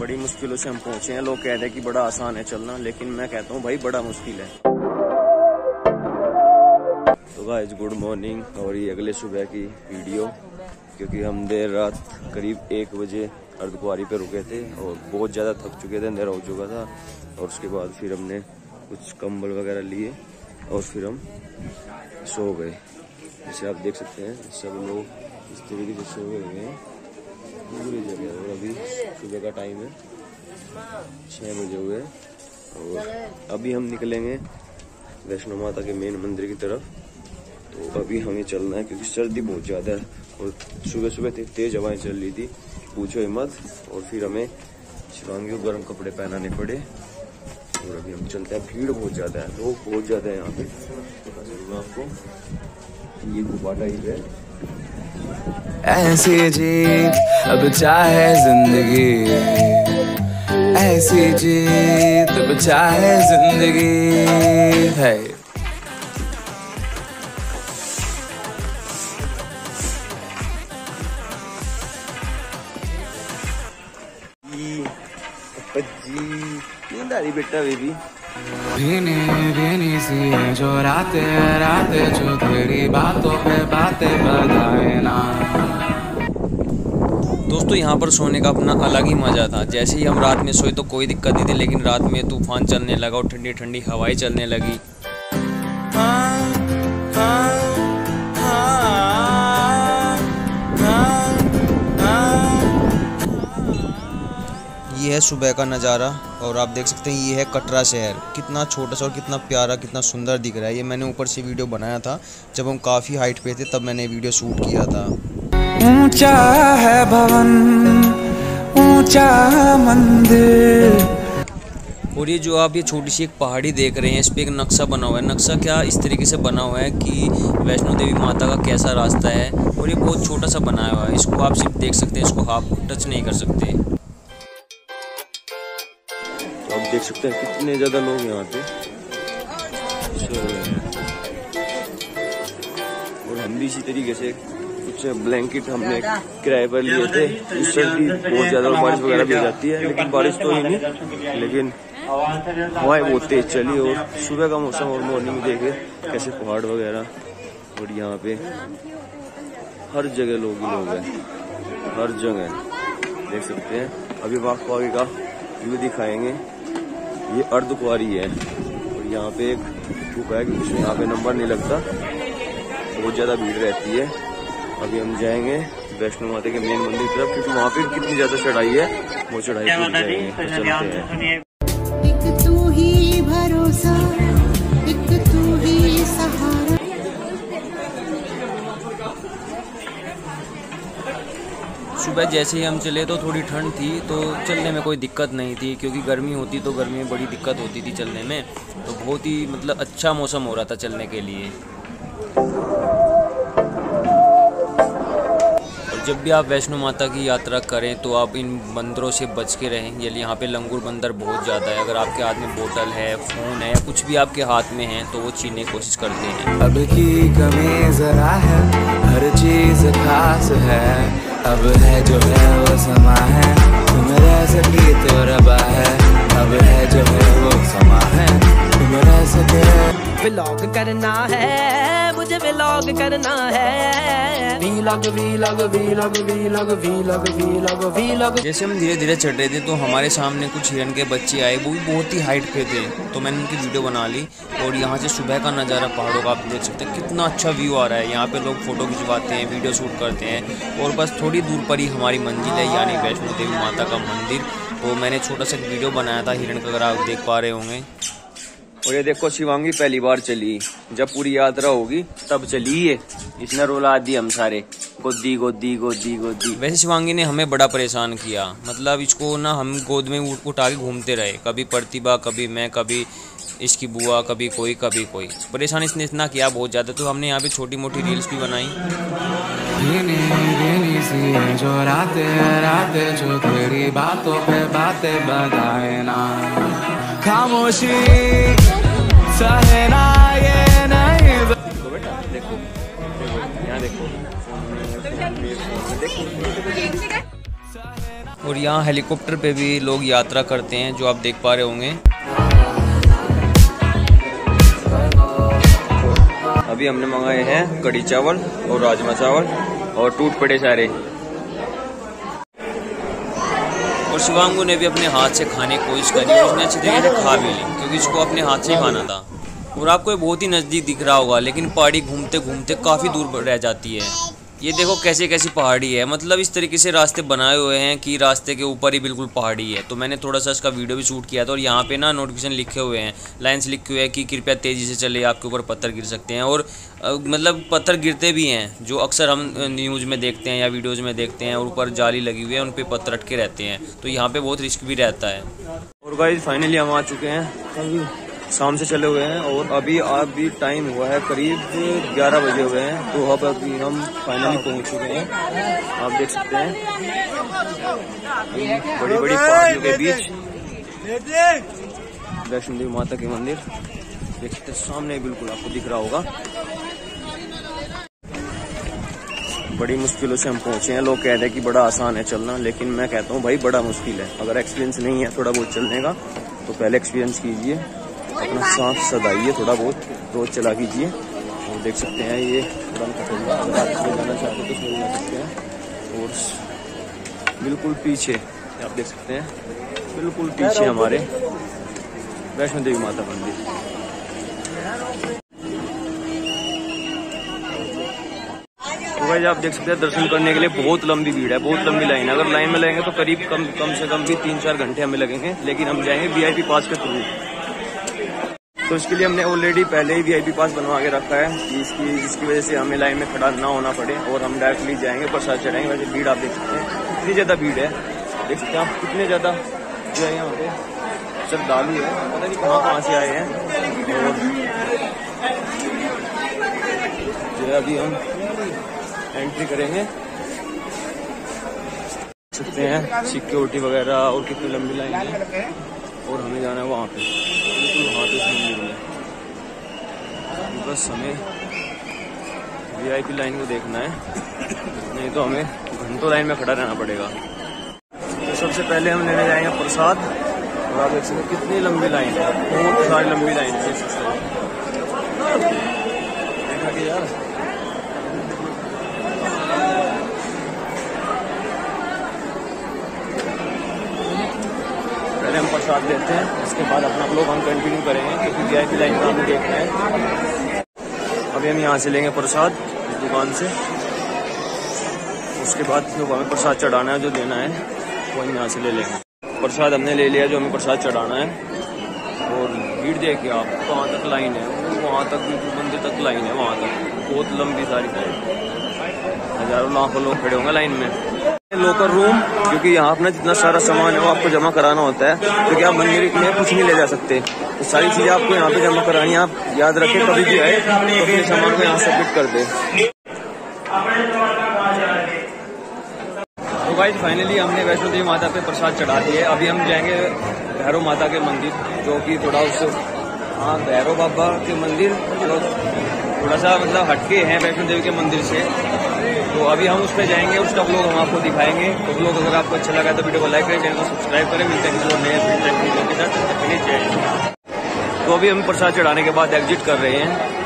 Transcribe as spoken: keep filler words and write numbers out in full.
बड़ी मुश्किलों से हम पहुंचे हैं। लोग कहते हैं कि बड़ा आसान है चलना, लेकिन मैं कहता हूँ भाई बड़ा मुश्किल है। तो गाइस गुड मॉर्निंग, और ये अगले सुबह की वीडियो, क्योंकि हम देर रात करीब एक बजे अर्धकुंवारी पे रुके थे और बहुत ज़्यादा थक चुके थे, अंधेरा हो चुका था। और उसके बाद फिर हमने कुछ कंबल वगैरह लिए और फिर हम सो गए। जैसे आप देख सकते हैं सब लोग इस तरीके से सो गए हैं पूरी जगह। और अभी सुबह का टाइम है, छः बजे हुए और अभी हम निकलेंगे वैष्णो माता के मेन मंदिर की तरफ। तो अभी हमें चलना है क्योंकि सर्दी बहुत ज़्यादा है और सुबह सुबह तेज़ हवाएं चल रही थी, पूछो हिम्मत। और फिर हमें शिवांगी को गर्म कपड़े पहनाने पड़े और अभी हम चलते हैं। भीड़ बहुत ज़्यादा है, लोग बहुत ज़्यादा है यहाँ पे। पता चलूँगा आपको ये गुफा टाइप है। ऐसी जी अब चाहे जिंदगी, ऐसी जी तब चाहे जिंदगी है। दादी बेटा बेबी भीनी भीनी सी है जो राते राते, जो तेरी बातों पे बातें बताए ना। दोस्तों यहाँ पर सोने का अपना अलग ही मज़ा था। जैसे ही हम रात में सोए तो कोई दिक्कत नहीं थी, लेकिन रात में तूफान चलने लगा और ठंडी ठंडी हवाएं चलने लगी। ये है सुबह का नज़ारा और आप देख सकते हैं ये है कटरा शहर। कितना छोटा सा और कितना प्यारा, कितना सुंदर दिख रहा है। ये मैंने ऊपर से वीडियो बनाया था जब हम काफ़ी हाइट पे थे, तब मैंने वीडियो शूट किया था। ऊंचा है भवन, ऊंचा मंदिर। और ये जो आप ये छोटी सी एक पहाड़ी देख रहे हैं, इस पर एक नक्शा बना हुआ है। नक्शा क्या इस तरीके से बना हुआ है कि वैष्णो देवी माता का कैसा रास्ता है। और ये बहुत छोटा सा बनाया हुआ है, इसको आप सिर्फ देख सकते हैं, इसको आप टच नहीं कर सकते। आप देख सकते हैं कितने ज़्यादा लोग यहाँ पे सो रहे हैं। और हम भी इसी तरीके से कुछ ब्लैंकेट हमने किराए पर लिए थे। इस सर्दी बहुत ज़्यादा बारिश वगैरह भी हो जाती है, लेकिन बारिश तो ही नहीं, लेकिन हवाएं बहुत तेज चली। और सुबह का मौसम और मॉर्निंग में देखे कैसे पहाड़ वगैरह। और यहाँ पे हर जगह लोग ही लोग हैं, हर जगह देख सकते हैं। अभी आपको आगे का व्यू दिखाएंगे। ये अर्धकुंवारी है और यहाँ पे एक गुफा है कि उसमें यहाँ पे नंबर नहीं लगता, बहुत ज़्यादा भीड़ रहती है। अभी हम जाएंगे वैष्णो माता के मेन मंदिर की तरफ, क्योंकि वहाँ पे कितनी ज़्यादा चढ़ाई है, वो चढ़ाई पे जाएंगे। तो चलते हैं। एक तू ही भरोसा, एक तू ही सहारा। सुबह जैसे ही हम चले तो थोड़ी ठंड थी, तो चलने में कोई दिक्कत नहीं थी, क्योंकि गर्मी होती तो गर्मी में बड़ी दिक्कत होती थी चलने में। तो बहुत ही मतलब अच्छा मौसम हो रहा था चलने के लिए। और जब भी आप वैष्णो माता की यात्रा करें तो आप इन बंदरों से बच के रहें। ये यहाँ पे लंगूर बंदर बहुत ज़्यादा है। अगर आपके हाथ में बोतल है, फ़ोन है, कुछ भी आपके हाथ में है तो वो छीनने की कोशिश करते हैं। अब की कमी जरा है, हर चीज़ खास है, अब है जो है वो समा है, तुम रह सके तो रबा है, अब है जो है वो समा है, तुम रह सके। व्लॉग करना है मुझे, व्लॉग करना है, vlog vlog vlog vlog vlog vlog vlog. जैसे हम धीरे धीरे चढ़ रहे थे तो हमारे सामने कुछ हिरण के बच्चे आए, वो भी बहुत ही हाइट पे थे, तो मैंने उनकी वीडियो बना ली। और यहाँ से सुबह का नज़ारा पहाड़ों का आप देख सकते हैं, कितना अच्छा व्यू आ रहा है। यहाँ पे लोग फोटो खिंचवाते हैं, वीडियो शूट करते हैं। और बस थोड़ी दूर पर ही हमारी मंजिल है, यानी वैष्णो देवी माता का मंदिर। तो मैंने छोटा सा वीडियो बनाया था हिरण का, अगर आप देख पा रहे होंगे। और ये देखो शिवांगी पहली बार चली, जब पूरी यात्रा होगी तब चली ये, इसने रोला दी हम सारे, गोदी गोदी गोदी गोदी। वैसे शिवांगी ने हमें बड़ा परेशान किया, मतलब इसको ना हम गोद में उठा के घूमते रहे, कभी प्रतिभा, कभी मैं, कभी इसकी बुआ, कभी कोई कभी कोई। परेशान इसने इतना किया बहुत ज़्यादा, तो हमने यहाँ पे छोटी मोटी रील्स भी बनाई। जो राते राते जो तेरी बातों पे बातें बताए ना, खामोशी सहना ये नहीं। देखो बेटा, देखो यहाँ देखो, देखो और यहाँ हेलीकॉप्टर पे भी लोग यात्रा करते हैं जो आप देख पा रहे होंगे। अभी हमने मंगाए हैं कढ़ी चावल और राजमा चावल और टूट पड़े सारे, और शिवांगू ने भी अपने हाथ से खाने की कोशिश करी, उसने अच्छी तरीके से खा भी ली क्योंकि इसको अपने हाथ से ही खाना था। और आपको ये बहुत ही नज़दीक दिख रहा होगा लेकिन पहाड़ी घूमते घूमते काफ़ी दूर रह जाती है। ये देखो कैसे कैसी पहाड़ी है, मतलब इस तरीके से रास्ते बनाए हुए हैं कि रास्ते के ऊपर ही बिल्कुल पहाड़ी है। तो मैंने थोड़ा सा इसका वीडियो भी शूट किया था, और यहाँ पे ना नोटिफिकेशन लिखे हुए हैं, लाइंस लिखे हुए हैं कि कृपया तेज़ी से चले, आपके ऊपर पत्थर गिर सकते हैं। और आ, मतलब पत्थर गिरते भी हैं जो अक्सर हम न्यूज़ में देखते हैं या वीडियोज़ में देखते हैं, और ऊपर जाली लगी हुई है उन पर पत्थर अटके रहते हैं, तो यहाँ पर बहुत रिस्क भी रहता है। और गाइस फाइनली हम आ चुके हैं, शाम से चले हुए हैं और अभी अभी टाइम हुआ है करीब ग्यारह बजे हुए हैं, तो अब अभी हम फाइनली पहुंच चुके हैं। आप देख सकते हैं बड़ी बड़ी पहाड़ियों के बीच वैष्णो देवी माता के मंदिर देख सकते हैं, सामने बिल्कुल आपको दिख रहा होगा। बड़ी मुश्किलों से हम पहुंचे हैं। लोग कहते हैं कि बड़ा आसान है चलना, लेकिन मैं कहता हूँ भाई बड़ा मुश्किल है। अगर एक्सपीरियंस नहीं है थोड़ा बहुत चलने का तो पहले एक्सपीरियंस कीजिए, अपना सांस सदाइए, थोड़ा बहुत रोज चला कीजिए। और देख सकते हैं ये जाना चाहते तो इसमें जा सकते हैं, और बिल्कुल पीछे आप देख सकते हैं, बिल्कुल पीछे हमारे वैष्णो देवी माता मंदिर। आप देख सकते हैं दर्शन करने के लिए बहुत लंबी भीड़ है, बहुत लंबी लाइन है। अगर लाइन में लगेंगे तो करीब कम कम से कम भी तीन चार घंटे हमें लगेंगे, लेकिन हम जाएंगे वीआईपी पास के थ्रू। तो इसके लिए हमने ऑलरेडी पहले ही वीआईपी पास बनवा के रखा है कि इसकी जिसकी वजह से हमें लाइन में खड़ा ना होना पड़े, और हम डायरेक्टली जाएंगे प्रसाद चढ़ाएंगे। वैसे भीड़ आप देख सकते हैं कितनी ज़्यादा भीड़ है, देख सकते हैं आप कितने ज़्यादा जो है यहाँ पे श्रद्धालु है, पता नहीं कहाँ कहाँ से आए हैं। जो अभी हम एंट्री करेंगे, सकते हैं सिक्योरिटी वगैरह और कितनी लंबी लाइन है, और हमें जाना है वहाँ पे वहाँ पे मंदिर में। बस हमें वीआईपी लाइन को देखना है, नहीं तो हमें घंटों लाइन में खड़ा रहना पड़ेगा। तो सबसे पहले हम लेने जाएंगे प्रसाद, और आप देख सकते हैं कितनी लंबी लाइन है, बहुत सारी लंबी लाइन है। देखा कि यार प्रसाद लेते हैं, इसके बाद अपना लोग हम कंटिन्यू करेंगे क्योंकि वीआईपी लाइन में हम देख रहे हैं। अभी हम यहाँ से लेंगे प्रसाद इस दुकान से, उसके बाद जो हमें प्रसाद चढ़ाना है जो देना है वो हम यहाँ से ले लेंगे। प्रसाद हमने ले लिया जो हमें प्रसाद चढ़ाना है, और भीड़ देखिए आप, वहाँ तक लाइन है, वहाँ तक मंदिर तक लाइन है, वहाँ तक बहुत लंबी सारी लाइन, हजारों लाखों लोग खड़े होंगे लाइन में। लोकल रूम क्योंकि यहाँ अपना जितना सारा सामान है वो आपको जमा कराना होता है, क्योंकि आप मंदिर में कुछ नहीं ले जा सकते, तो सारी चीजें आपको यहाँ पे जमा करानी है। आप याद रखें कभी भी आए तो अपने सामान को यहाँ सबमिट कर दे। तो भाई फाइनली हमने वैष्णो देवी माता पे प्रसाद चढ़ा दिए। अभी हम जाएंगे भैरव माता के मंदिर, जो कि थोड़ा उससे हाँ भैरव बाबा के मंदिर जो थोड़ा सा मतलब हटके है वैष्णो देवी के मंदिर से, तो अभी हम उस पर जाएंगे, उसका ब्लॉग हम आपको दिखाएंगे। तो ब्लॉग अगर आपको अच्छा लगा तो वीडियो को लाइक करें, चैनल को सब्सक्राइब करें, मिलते हैं किसी और नए वीडियो के साथ। तो अभी हम प्रसाद चढ़ाने के बाद एग्जिट कर रहे हैं।